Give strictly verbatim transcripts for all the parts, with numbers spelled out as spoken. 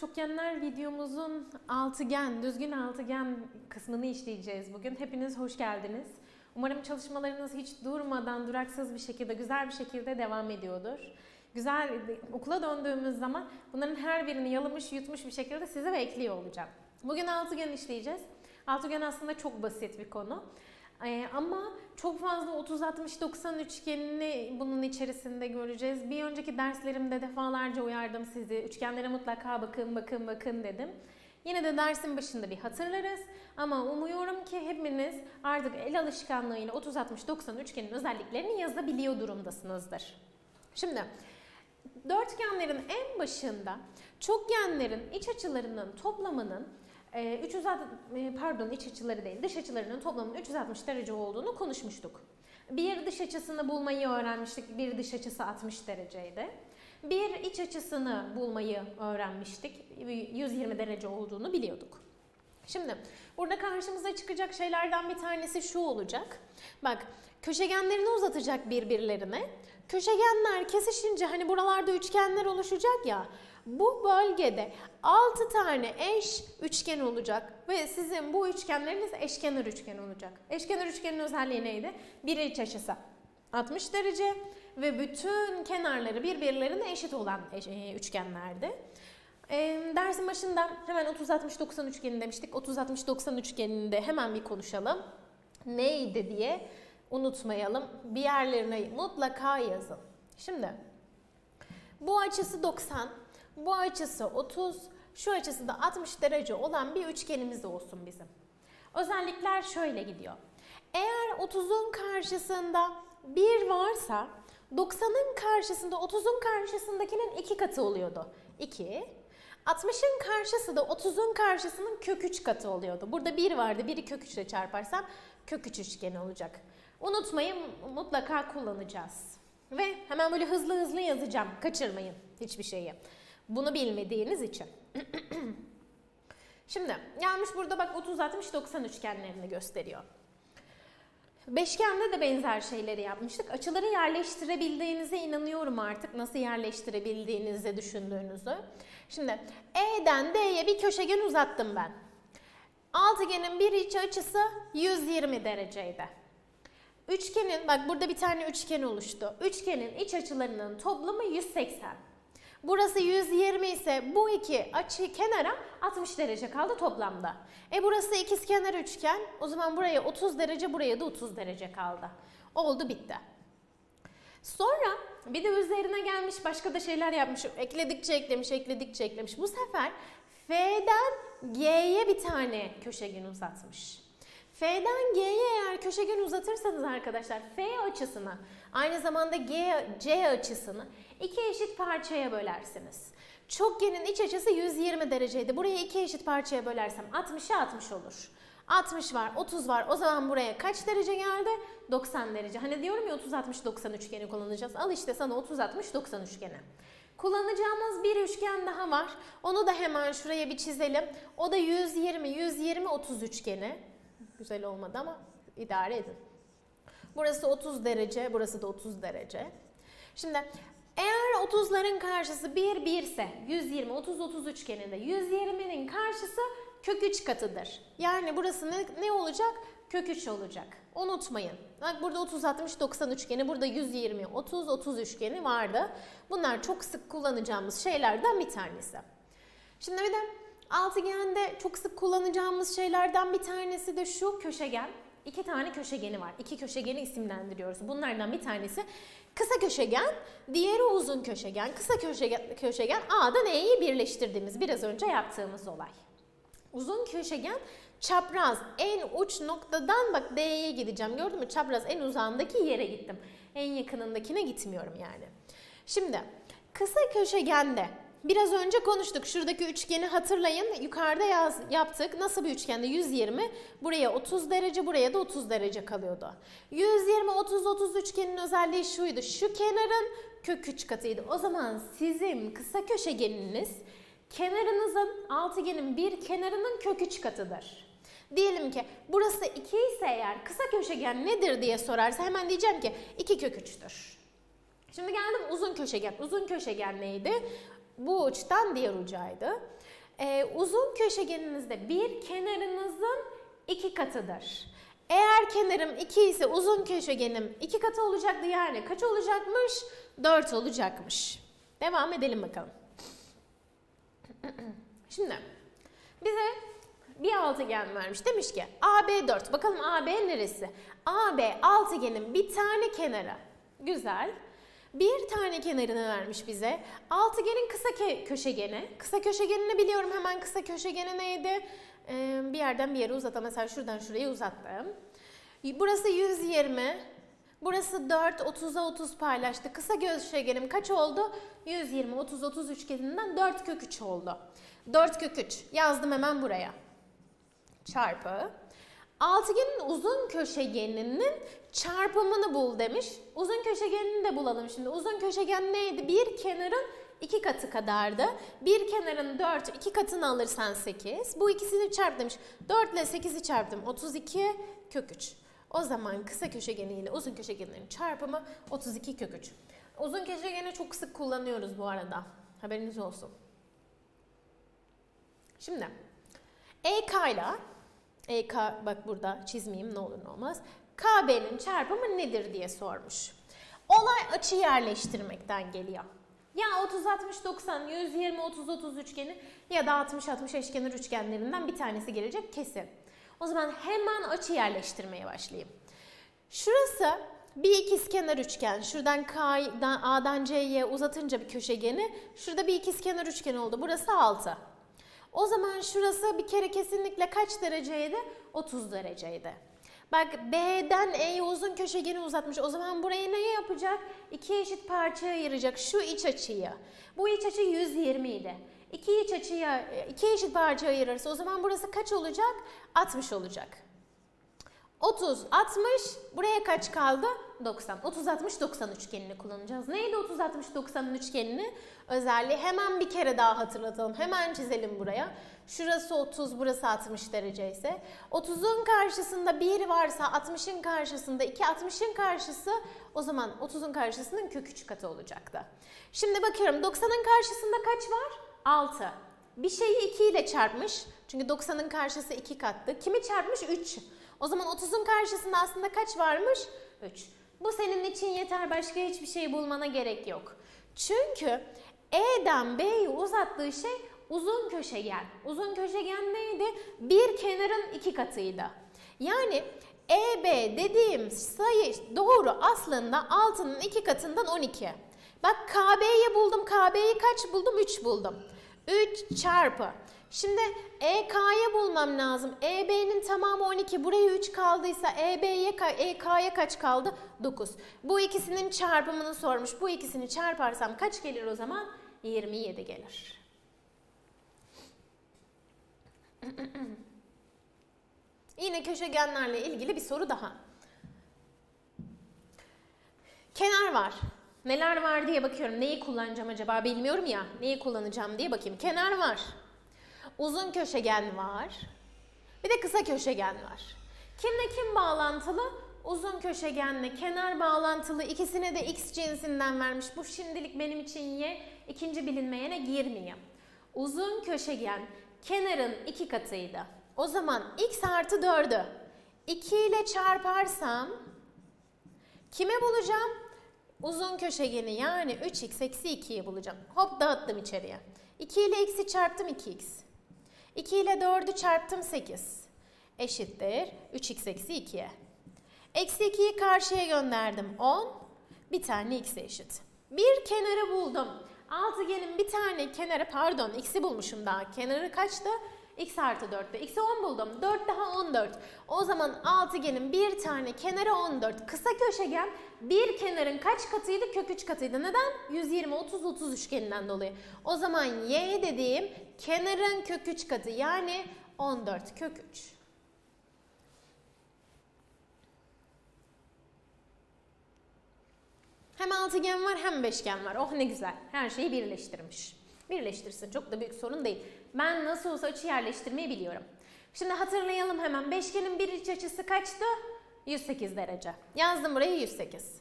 çokgenler videomuzun altıgen, düzgün altıgen kısmını işleyeceğiz bugün. Hepiniz hoş geldiniz. Umarım çalışmalarınız hiç durmadan, duraksız bir şekilde, güzel bir şekilde devam ediyordur. Güzel, okula döndüğümüz zaman bunların her birini yalamış, yutmuş bir şekilde sizi bekliyor olacağım. Bugün altıgen işleyeceğiz. Altıgen aslında çok basit bir konu. Ee, ama çok fazla otuz altmış doksan üçgenini bunun içerisinde göreceğiz. Bir önceki derslerimde defalarca uyardım sizi. Üçgenlere mutlaka bakın, bakın, bakın dedim. Yine de dersin başında bir hatırlarız. Ama umuyorum ki hepiniz artık el alışkanlığıyla otuz altmış doksan üçgenin özelliklerini yazabiliyor durumdasınızdır. Şimdi dörtgenlerin en başında çokgenlerin iç açılarının toplamının üç yüz pardon iç açıları değil, dış açılarının toplamının üç yüz altmış derece olduğunu konuşmuştuk. Bir dış açısını bulmayı öğrenmiştik. Bir dış açısı altmış dereceydi. Bir iç açısını bulmayı öğrenmiştik. yüz yirmi derece olduğunu biliyorduk. Şimdi burada karşımıza çıkacak şeylerden bir tanesi şu olacak. Bak, köşegenlerini uzatacak birbirlerine. Köşegenler kesişince hani buralarda üçgenler oluşacak ya. Bu bölgede altı tane eş üçgen olacak ve sizin bu üçgenleriniz eşkenar üçgen olacak. Eşkenar üçgenin özelliği neydi? Bir iç açısı altmış derece ve bütün kenarları birbirlerine eşit olan üçgenlerdi. E, dersin başında hemen otuz altmış doksan üçgeni demiştik. otuz altmış doksan üçgeninde hemen bir konuşalım. Neydi diye unutmayalım. Bir yerlerine mutlaka yazın. Şimdi bu açısı doksan. Bu açısı otuz, şu açısı da altmış derece olan bir üçgenimiz olsun bizim. Özellikler şöyle gidiyor. Eğer otuzun karşısında bir varsa doksanın karşısında otuzun karşısındakinin iki katı oluyordu. iki. altmışın karşısı da otuzun karşısının kök üç katı oluyordu. Burada bir vardı, biri kök üç ile çarparsam kök üç üçgeni olacak. Unutmayın, mutlaka kullanacağız. Ve hemen böyle hızlı hızlı yazacağım. Kaçırmayın hiçbir şeyi. Bunu bilmediğiniz için. Şimdi gelmiş burada bak otuz altmış doksan üçgenlerini gösteriyor. Beşgende de benzer şeyleri yapmıştık. Açıları yerleştirebildiğinize inanıyorum artık. Nasıl yerleştirebildiğinizi düşündüğünüzü. Şimdi E'den D'ye bir köşegen uzattım ben. Altıgenin bir iç açısı yüz yirmi dereceydi. Üçgenin, bak burada bir tane üçgen oluştu. Üçgenin iç açılarının toplamı yüz seksen. Burası yüz yirmi ise bu iki açı kenara altmış derece kaldı toplamda. E burası ikizkenar üçgen. O zaman buraya otuz derece, buraya da otuz derece kaldı. Oldu bitti. Sonra bir de üzerine gelmiş başka da şeyler yapmış. Ekledikçe eklemiş, ekledikçe eklemiş. Bu sefer F'den G'ye bir tane köşegen uzatmış. F'den G'ye eğer köşegen uzatırsanız arkadaşlar F açısını aynı zamanda G, C açısını iki eşit parçaya bölersiniz. Çokgenin iç açısı yüz yirmi dereceydi. Buraya iki eşit parçaya bölersem altmışa altmış olur. altmış var, otuz var. O zaman buraya kaç derece geldi? doksan derece. Hani diyorum ya otuz altmış doksan üçgeni kullanacağız. Al işte sana otuz altmış doksan üçgeni. Kullanacağımız bir üçgen daha var. Onu da hemen şuraya bir çizelim. O da yüz yirmi, yüz yirmi, otuz üçgeni. Güzel olmadı ama idare edin. Burası otuz derece, burası da otuz derece. Şimdi eğer otuzların karşısı bir, bir ise yüz yirmi, otuz, otuz üçgeninde yüz yirminin karşısı kök üç katıdır. Yani burası ne, ne olacak? Kök üç olacak. Unutmayın. Bak burada otuz altmış doksan üçgeni, burada yüz yirmi, otuz, otuz üçgeni vardı. Bunlar çok sık kullanacağımız şeylerden bir tanesi. Şimdi bir de altıgende çok sık kullanacağımız şeylerden bir tanesi de şu köşegen. İki tane köşegeni var. İki köşegeni isimlendiriyoruz. Bunlardan bir tanesi kısa köşegen, diğeri uzun köşegen. Kısa köşegen, köşegen A'dan E'yi birleştirdiğimiz, biraz önce yaptığımız olay. Uzun köşegen çapraz en uç noktadan bak D'ye gideceğim. Gördün mü? Çapraz en uzağındaki yere gittim. En yakınındakine gitmiyorum yani. Şimdi kısa köşegende biraz önce konuştuk. Şuradaki üçgeni hatırlayın. Yukarıda yaz, yaptık. Nasıl bir üçgende? yüz yirmi. Buraya otuz derece, buraya da otuz derece kalıyordu. yüz yirmi, otuz, otuz üçgenin özelliği şuydu. Şu kenarın kök üç katıydı. O zaman sizin kısa köşegeniniz kenarınızın, altıgenin bir kenarının kök üç katıdır. Diyelim ki burası iki ise eğer kısa köşegen nedir diye sorarsa hemen diyeceğim ki iki kök üçtür. Şimdi geldim uzun köşegen. Uzun köşegen neydi? bu uçtan diğer ucaydı. Ee, uzun köşegeninizde bir kenarınızın iki katıdır. Eğer kenarım iki ise uzun köşegenim iki katı olacaktı. Yani kaç olacakmış? dört olacakmış. Devam edelim bakalım. Şimdi bize bir altıgen vermiş. Demiş ki A B dört. Bakalım A B neresi? A B altıgenin bir tane kenarı. Güzel. Bir tane kenarını vermiş bize. Altıgenin kısa köşegeni. Kısa köşegenini biliyorum hemen. Kısa köşegeni neydi? Ee, bir yerden bir yere uzattım. Mesela şuradan şuraya uzattım. Burası yüz yirmi. Burası dört. otuza otuz paylaştı. Kısa köşegenim kaç oldu? yüz yirmi, otuz, otuz üçgeninden dört kök üç oldu. dört kök üç. Yazdım hemen buraya. Çarpı. Altıgenin uzun köşegeninin çarpımını bul demiş. Uzun köşegenini de bulalım şimdi. Uzun köşegen neydi? Bir kenarın iki katı kadardı. Bir kenarın dört, iki katını alırsan sekiz. Bu ikisini çarp demiş. dört ile sekizi çarptım. otuz iki kök üç. O zaman kısa köşegeni ile uzun köşegenlerin çarpımı otuz iki kök üç. Uzun köşegeni çok sık kullanıyoruz bu arada. Haberiniz olsun. Şimdi E K ile E K, bak burada çizmeyeyim ne olur ne olmaz. K B'nin çarpımı nedir diye sormuş. Olay açı yerleştirmekten geliyor. Ya otuz altmış doksan, yüz yirmi otuz otuz üçgeni ya da altmış altmış eşkenar üçgenlerinden bir tanesi gelecek kesin. O zaman hemen açı yerleştirmeye başlayayım. Şurası bir ikizkenar üçgen. Şuradan K'dan, A'dan C'ye uzatınca bir köşegeni. Şurada bir ikizkenar üçgen oldu. Burası altı. O zaman şurası bir kere kesinlikle kaç dereceydi? otuz dereceydi. Bak B'den E'ye uzun köşegeni uzatmış. O zaman burayı neye yapacak? İkiye eşit parçaya ayıracak şu iç açıyı. Bu iç açı yüz yirmi idi. İki iç açıya, iki eşit parçaya ayırırsa o zaman burası kaç olacak? altmış olacak. otuz altmış, buraya kaç kaldı? doksan. otuz altmış doksan üçgenini kullanacağız. Neydi otuz altmış doksanın üçgenini? Özelliği hemen bir kere daha hatırlatalım. Hemen çizelim buraya. Şurası otuz, burası altmış derece ise. otuzun karşısında bir varsa altmışın karşısında iki, altmışın karşısı o zaman otuzun karşısının kök üç katı olacaktı. Şimdi bakıyorum doksanın karşısında kaç var? altı. Bir şeyi iki ile çarpmış. Çünkü doksanın karşısı iki kattı. Kimi çarpmış? üç. O zaman otuzun karşısında aslında kaç varmış? üç. Bu senin için yeter. Başka hiçbir şey bulmana gerek yok. Çünkü E'den B'ye uzattığı şey uzun köşegen. Uzun köşegen neydi? Bir kenarın iki katıydı. Yani E B dediğim sayı doğru aslında altının iki katından on iki. Bak K B'yi buldum. K B'yi kaç buldum? üç buldum. üç çarpı. Şimdi E K'ya bulmam lazım. E B'nin tamamı on iki. Buraya üç kaldıysa E K'ya kaç kaldı? dokuz. Bu ikisinin çarpımını sormuş. Bu ikisini çarparsam kaç gelir o zaman? yirmi yedi gelir. Yine köşegenlerle ilgili bir soru daha. Kenar var. Neler var diye bakıyorum. Neyi kullanacağım acaba bilmiyorum ya. Neyi kullanacağım diye bakayım. Kenar var. Uzun köşegen var. Bir de kısa köşegen var. Kimle kim bağlantılı? Uzun köşegenle kenar bağlantılı. İkisine de X cinsinden vermiş. Bu şimdilik benim için Y. İkinci bilinmeyene girmeyeyim. Uzun köşegen kenarın iki katıydı. O zaman X artı dördü. iki ile çarparsam kime bulacağım? Uzun köşegeni yani üç x eksi ikiyi bulacağım. Hop dağıttım içeriye. iki ile x'i çarptım iki x. iki ile dördü çarptım sekiz. Eşittir üç x eksi ikiye. Eksi ikiyi karşıya gönderdim on. Bir tane x'e eşit. Bir kenarı buldum. Altıgenin bir tane kenarı pardon x'i bulmuşum daha. Kenarı kaçtı? X artı dörtte. X'i on buldum. dört daha on dört. O zaman altıgenin bir tane kenarı on dört. Kısa köşegen bir kenarın kaç katıydı? Kök üç katıydı. Neden? yüz yirmi otuz otuz üçgeninden dolayı. O zaman Y dediğim kenarın kök üç katı yani on dört kök üç. Hem altıgen var hem beşgen var. Oh ne güzel. Her şeyi birleştirmiş. Birleştirsin. Çok da büyük sorun değil. Ben nasıl olsa açı yerleştirmeyi biliyorum. Şimdi hatırlayalım hemen. Beşgenin bir iç açısı kaçtı? yüz sekiz derece. Yazdım buraya yüz sekiz.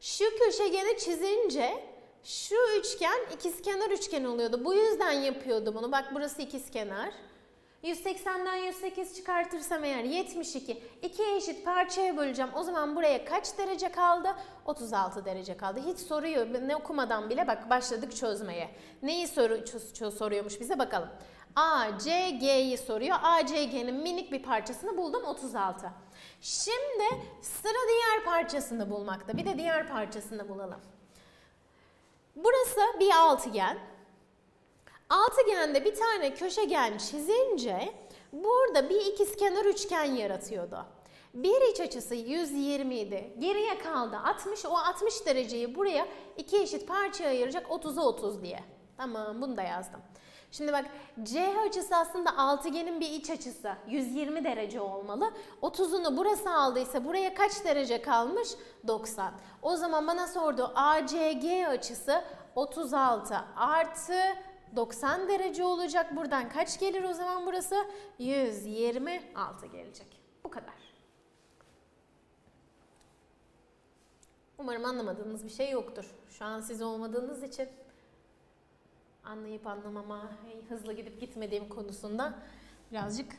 Şu köşegeni çizince şu üçgen ikizkenar üçgen oluyordu. Bu yüzden yapıyordu bunu. Bak burası ikizkenar. yüz seksenden yüz sekiz çıkartırsam eğer yetmiş iki. ikiye eşit parçaya böleceğim. O zaman buraya kaç derece kaldı? otuz altı derece kaldı. Hiç soruyu ne okumadan bile bak başladık çözmeye. Neyi soru, soruyormuş bize bakalım. A C G'yi soruyor. A C G'nin minik bir parçasını buldum, otuz altı. Şimdi sıra diğer parçasını bulmakta. Bir de diğer parçasını bulalım. Burası bir altıgen. Altıgende bir tane köşegen çizince burada bir ikizkenar üçgen yaratıyordu. Bir iç açısı yüz yirmi idi. Geriye kaldı altmış. O altmış dereceyi buraya iki eşit parçaya ayıracak, otuza otuz diye. Tamam, bunu da yazdım. Şimdi bak, C açısı aslında altıgenin bir iç açısı. yüz yirmi derece olmalı. otuzunu burası aldıysa buraya kaç derece kalmış? doksan. O zaman bana sordu, A C G açısı otuz altı artı doksan derece olacak. Buradan kaç gelir o zaman burası? yüz yirmi altı gelecek. Bu kadar. Umarım anlamadığınız bir şey yoktur. Şu an siz olmadığınız için anlayıp anlamama, hızlı gidip gitmediğim konusunda birazcık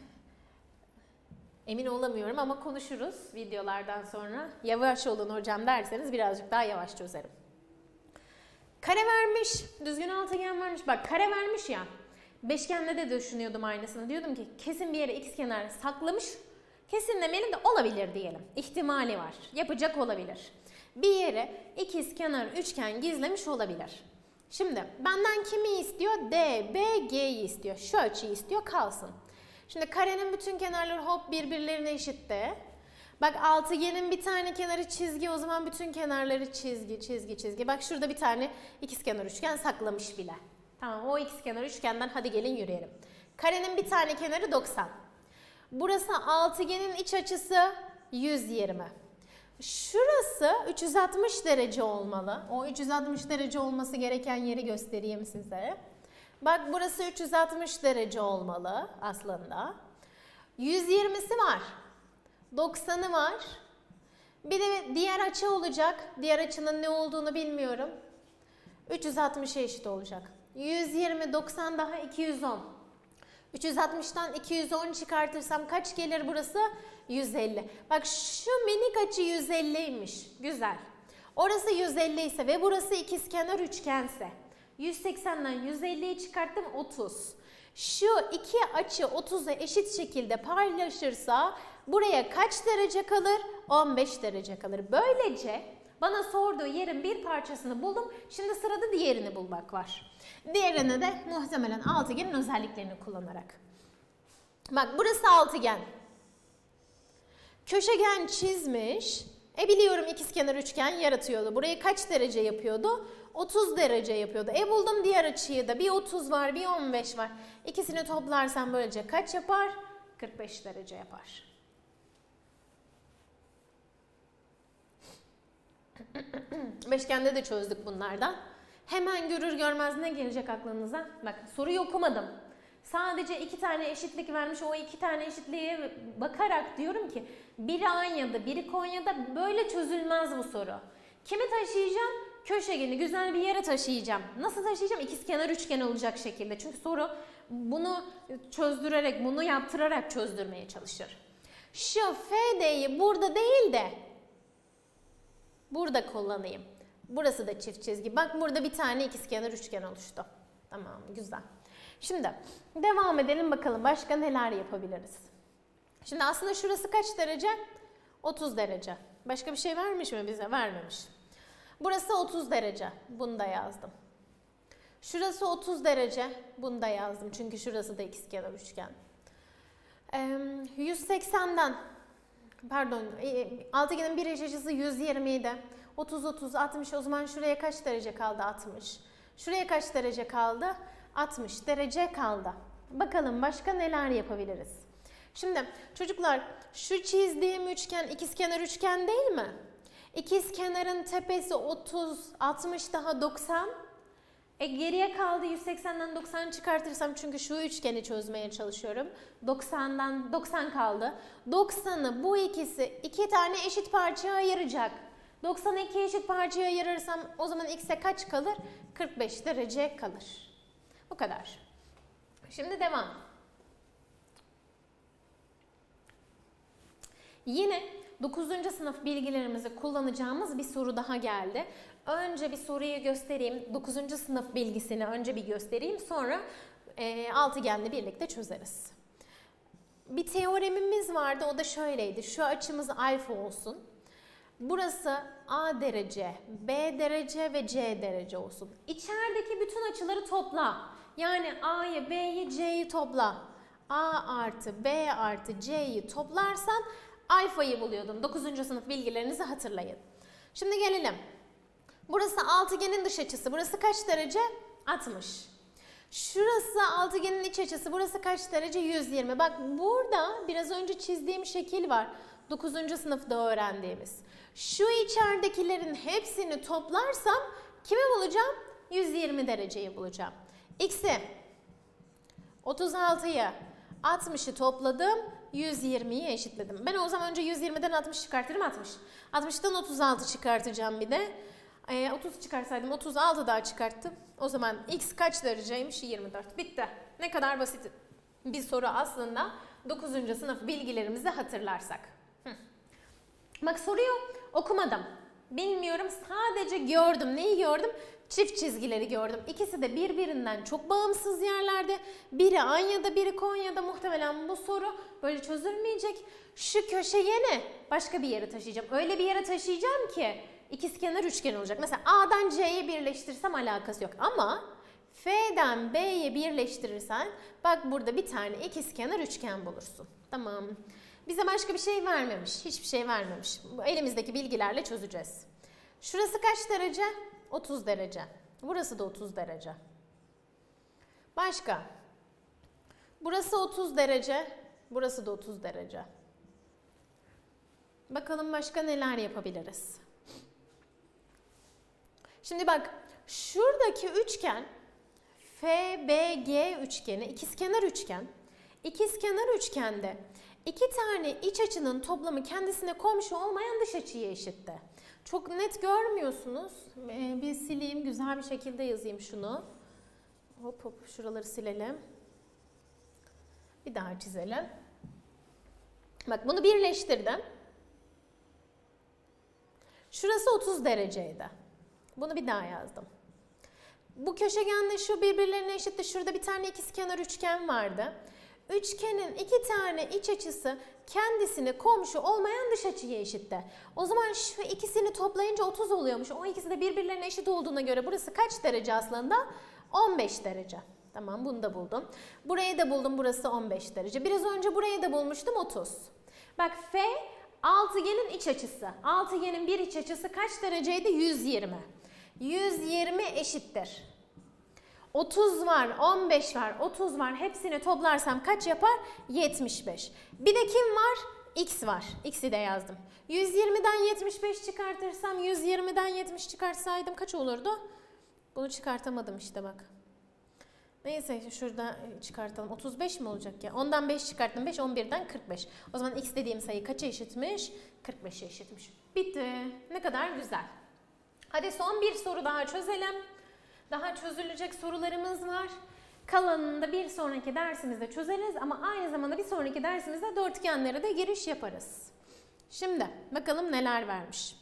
emin olamıyorum ama konuşuruz videolardan sonra. Yavaş olun hocam derseniz birazcık daha yavaş çözerim. Kare vermiş, düzgün altıgen vermiş. Bak kare vermiş ya, beşgenle de düşünüyordum aynısını. Diyordum ki kesin bir yere ikizkenar saklamış, kesinlemenin de olabilir diyelim. İhtimali var, yapacak olabilir. Bir yere ikizkenar üçgen gizlemiş olabilir. Şimdi benden kimi istiyor? D, B, G'yi istiyor. Şu açıyı istiyor, kalsın. Şimdi karenin bütün kenarları hop birbirlerine eşitti. Bak altıgenin bir tane kenarı çizgi, o zaman bütün kenarları çizgi, çizgi, çizgi. Bak şurada bir tane ikizkenar üçgen saklamış bile. Tamam, o ikizkenar üçgenden hadi gelin yürüyelim. Karenin bir tane kenarı doksan. Burası altıgenin iç açısı yüz yirmi. Şurası üç yüz altmış derece olmalı. O üç yüz altmış derece olması gereken yeri göstereyim size. Bak burası üç yüz altmış derece olmalı aslında. yüz yirmisi var. doksanı var. Bir de diğer açı olacak. Diğer açının ne olduğunu bilmiyorum. üç yüz altmışa eşit olacak. yüz yirmi, doksan daha iki yüz on. üç yüz altmıştan iki yüz on çıkartırsam kaç gelir burası? yüz elli. Bak şu minik açı yüz elliymiş. Güzel. Orası yüz elli ise ve burası ikizkenar üçgense. yüz seksenden yüz elliyi çıkarttım, otuz. Şu iki açı otuza eşit şekilde paylaşırsa buraya kaç derece kalır? on beş derece kalır. Böylece bana sorduğu yerin bir parçasını buldum. Şimdi sırada diğerini bulmak var. Diğerine de muhtemelen altıgenin özelliklerini kullanarak. Bak burası altıgen. Köşegen çizmiş. E biliyorum ikizkenar üçgen yaratıyordu. Burayı kaç derece yapıyordu? otuz derece yapıyordu. E buldum diğer açıyı da. Bir otuz var, bir on beş var. İkisini toplarsam böylece kaç yapar? kırk beş derece yapar. Beşgende de çözdük bunlardan. Hemen görür görmez ne gelecek aklınıza? Bak soruyu okumadım. Sadece iki tane eşitlik vermiş. O iki tane eşitliğe bakarak diyorum ki biri Anya'da, biri Konya'da, böyle çözülmez bu soru. Kimi taşıyacağım? Köşegeni güzel bir yere taşıyacağım. Nasıl taşıyacağım? İkizkenar üçgen olacak şekilde. Çünkü soru bunu çözdürerek, bunu yaptırarak çözdürmeye çalışır. Şu F D'yi burada değil de burada kullanayım. Burası da çift çizgi. Bak burada bir tane ikizkenar üçgen oluştu. Tamam, güzel. Şimdi devam edelim bakalım başka neler yapabiliriz. Şimdi aslında şurası kaç derece? otuz derece. Başka bir şey vermiş mi bize? Vermemiş. Burası otuz derece. Bunu da yazdım. Şurası otuz derece. Bunu da yazdım. Çünkü şurası da ikizkenar üçgen. Ee, yüz seksenden pardon, altıgenin bir iç açısı yüz yirmi idi. otuz, otuz, altmış. O zaman şuraya kaç derece kaldı? altmış. Şuraya kaç derece kaldı? altmış derece kaldı. Bakalım başka neler yapabiliriz. Şimdi çocuklar, şu çizdiğim üçgen ikizkenar üçgen değil mi? İkizkenarın tepesi otuz, altmış daha doksan. E geriye kaldı yüz seksenden doksan çıkartırsam, çünkü şu üçgeni çözmeye çalışıyorum. doksandan doksan kaldı. doksanı bu ikisi iki tane eşit parçaya ayıracak. doksanı ikiye eşit parçaya ayırırsam o zaman x'e kaç kalır? kırk beş derece kalır. Bu kadar. Şimdi devam. Yine dokuzuncu sınıf bilgilerimizi kullanacağımız bir soru daha geldi. Önce bir soruyu göstereyim. dokuzuncu sınıf bilgisini önce bir göstereyim. Sonra e, altıgenle birlikte çözeriz. Bir teoremimiz vardı. O da şöyleydi. Şu açımız alfa olsun. Burası A derece, B derece ve C derece olsun. İçerideki bütün açıları topla. Yani A'yı, B'yi, C'yi topla. A artı B artı C'yi toplarsan alfayı buluyordum. dokuzuncu sınıf bilgilerinizi hatırlayın. Şimdi gelelim. Burası altıgenin dış açısı. Burası kaç derece? altmış. Şurası altıgenin iç açısı. Burası kaç derece? yüz yirmi. Bak burada biraz önce çizdiğim şekil var. dokuzuncu sınıfta öğrendiğimiz. Şu içeridekilerin hepsini toplarsam kimi bulacağım? yüz yirmi dereceyi bulacağım. X'i, otuz altıyı, altmışı topladım. yüz yirmiyi eşitledim. Ben o zaman önce yüz yirmiden altmış çıkartırım. altmış. altmıştan otuz altı çıkartacağım bir de. E, otuz çıkarsaydım otuz altı daha çıkarttım. O zaman x kaç dereceymiş? yirmi dört. Bitti. Ne kadar basit bir soru aslında. dokuzuncu sınıf bilgilerimizi hatırlarsak. Hı. Bak soruyu okumadım. Bilmiyorum, sadece gördüm. Neyi gördüm? Çift çizgileri gördüm. İkisi de birbirinden çok bağımsız yerlerde. Biri Anya'da, biri Konya'da. Muhtemelen bu soru böyle çözülmeyecek. Şu köşeye ne? Başka bir yere taşıyacağım. Öyle bir yere taşıyacağım ki ikizkenar üçgen olacak. Mesela A'dan C'yi birleştirsem alakası yok. Ama F'den B'yi birleştirirsen bak burada bir tane ikizkenar üçgen bulursun. Tamam. Bize başka bir şey vermemiş. Hiçbir şey vermemiş. Elimizdeki bilgilerle çözeceğiz. Şurası kaç derece? otuz derece. Burası da otuz derece. Başka. Burası otuz derece. Burası da otuz derece. Bakalım başka neler yapabiliriz. Şimdi bak. Şuradaki üçgen F B G üçgeni. İkizkenar üçgen. İkizkenar üçgende iki tane iç açının toplamı kendisine komşu olmayan dış açıya eşitti. Çok net görmüyorsunuz. Ee, bir sileyim, güzel bir şekilde yazayım şunu. Hop hop, şuraları silelim. Bir daha çizelim. Bak bunu birleştirdim. Şurası otuz dereceydi. Bunu bir daha yazdım. Bu köşegenle şu birbirlerine eşitti. Şurada bir tane ikizkenar üçgen vardı. Üçgenin iki tane iç açısı kendisine komşu olmayan dış açıya eşitti. O zaman şu ikisini toplayınca otuz oluyormuş. O ikisi de birbirlerine eşit olduğuna göre burası kaç derece aslında? on beş derece. Tamam, bunu da buldum. Burayı da buldum. Burası on beş derece. Biraz önce burayı da bulmuştum, otuz. Bak F altıgenin iç açısı. Altıgenin bir iç açısı kaç dereceydi? yüz yirmi. yüz yirmi eşittir. otuz var, on beş var, otuz var. Hepsini toplarsam kaç yapar? yetmiş beş. Bir de kim var? X var. X'i de yazdım. yüz yirmiden yetmiş beş çıkartırsam, yüz yirmiden yetmiş çıkartsaydım kaç olurdu? Bunu çıkartamadım işte bak. Neyse şurada çıkartalım. otuz beş mi olacak ya? ondan beş çıkarttım. beş, on birden kırk beş. O zaman X dediğim sayı kaça eşitmiş? kırk beşe eşitmiş. Bitti. Ne kadar güzel. Hadi son bir soru daha çözelim. Daha çözülecek sorularımız var. Kalanını da bir sonraki dersimizde çözeriz ama aynı zamanda bir sonraki dersimizde dörtgenlere de giriş yaparız. Şimdi bakalım neler vermiş.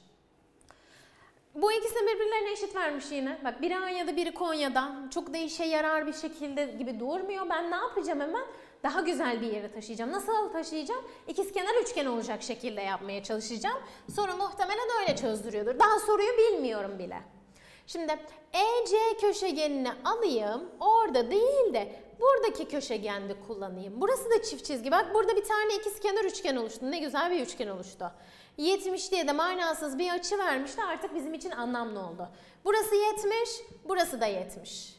Bu ikisi birbirlerine eşit vermiş yine. Bak biri Anya'da, biri Konya'da. Çok da işe yarar bir şekilde gibi durmuyor. Ben ne yapacağım hemen? Daha güzel bir yere taşıyacağım. Nasıl taşıyacağım? İkizkenar üçgen olacak şekilde yapmaya çalışacağım. Soru muhtemelen öyle çözdürüyordur. Daha soruyu bilmiyorum bile. Şimdi E C köşegenini alayım, orada değil de buradaki köşegende kullanayım. Burası da çift çizgi. Bak burada bir tane ikizkenar üçgen oluştu. Ne güzel bir üçgen oluştu. yetmiş diye de manasız bir açı vermişti. Artık bizim için anlamlı oldu. Burası yetmiş, burası da yetmiş.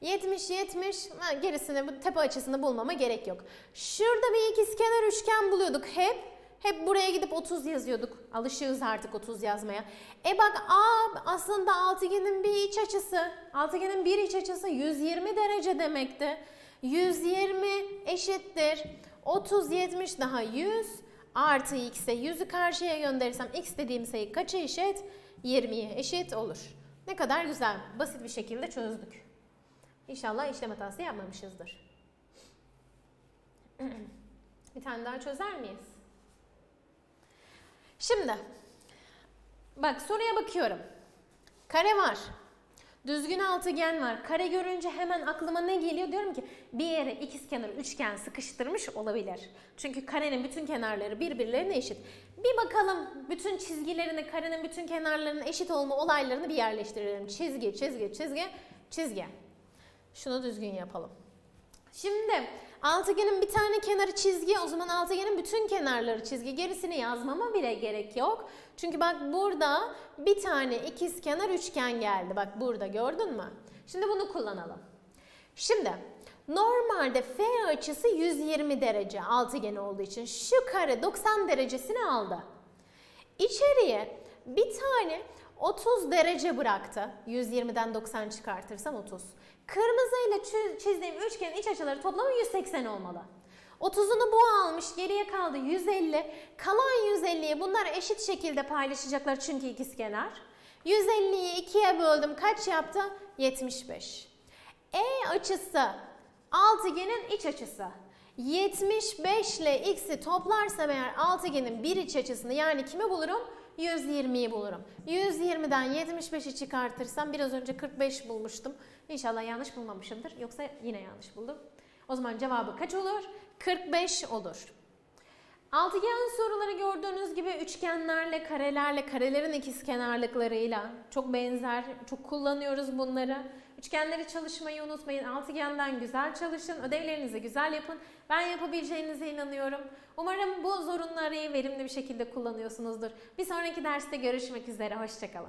yetmiş yetmiş, gerisini bu tepe açısını bulmama gerek yok. Şurada bir ikizkenar üçgen buluyorduk hep. Hep buraya gidip otuz yazıyorduk. Alışığız artık otuz yazmaya. E bak A aslında altıgenin bir iç açısı. Altıgenin bir iç açısı yüz yirmi derece demekti. yüz yirmi eşittir. otuz, yetmiş daha yüz. artı x'e yüzü karşıya gönderirsem x dediğim sayı kaça eşit? yirmiye eşit olur. Ne kadar güzel, basit bir şekilde çözdük. İnşallah işlem hatası yapmamışızdır. Bir tane daha çözer miyiz? Şimdi bak, soruya bakıyorum. Kare var. Düzgün altıgen var. Kare görünce hemen aklıma ne geliyor? Diyorum ki bir yere ikizkenar üçgen sıkıştırmış olabilir. Çünkü karenin bütün kenarları birbirlerine eşit. Bir bakalım, bütün çizgilerini, karenin bütün kenarlarının eşit olma olaylarını bir yerleştirelim. Çizgi, çizgi, çizgi, çizgi. Şunu düzgün yapalım. Şimdi altıgenin bir tane kenarı çizgi, o zaman altıgenin bütün kenarları çizgi. Gerisini yazmama bile gerek yok. Çünkü bak, burada bir tane ikizkenar üçgen geldi. Bak burada, gördün mü? Şimdi bunu kullanalım. Şimdi normalde F açısı yüz yirmi derece altıgen olduğu için şu kare doksan derecesini aldı. İçeriye bir tane otuz derece bıraktı. yüz yirmiden doksan çıkartırsam otuz. Kırmızıyla çizdiğim üçgenin iç açıları toplamı yüz seksen olmalı. otuzunu bu almış, geriye kaldı yüz elli. Kalan yüz elliyi bunlar eşit şekilde paylaşacaklar çünkü ikizkenar. yüz elliyi ikiye böldüm, kaç yaptı? yetmiş beş. E açısı altıgenin iç açısı. yetmiş beş ile x'i toplarsam eğer altıgenin bir iç açısını, yani kimi bulurum? yüz yirmiyi bulurum. yüz yirmiden yetmiş beşi çıkartırsam, biraz önce kırk beş bulmuştum. İnşallah yanlış bulmamışımdır. Yoksa yine yanlış buldum. O zaman cevabı kaç olur? kırk beş olur. Altıgen soruları gördüğünüz gibi üçgenlerle, karelerle, karelerin ikizkenarlıklarıyla çok benzer. Çok kullanıyoruz bunları. Üçgenleri çalışmayı unutmayın. Altıgenden güzel çalışın. Ödevlerinizi güzel yapın. Ben yapabileceğinize inanıyorum. Umarım bu zorunlu arayı verimli bir şekilde kullanıyorsunuzdur. Bir sonraki derste görüşmek üzere. Hoşça kalın.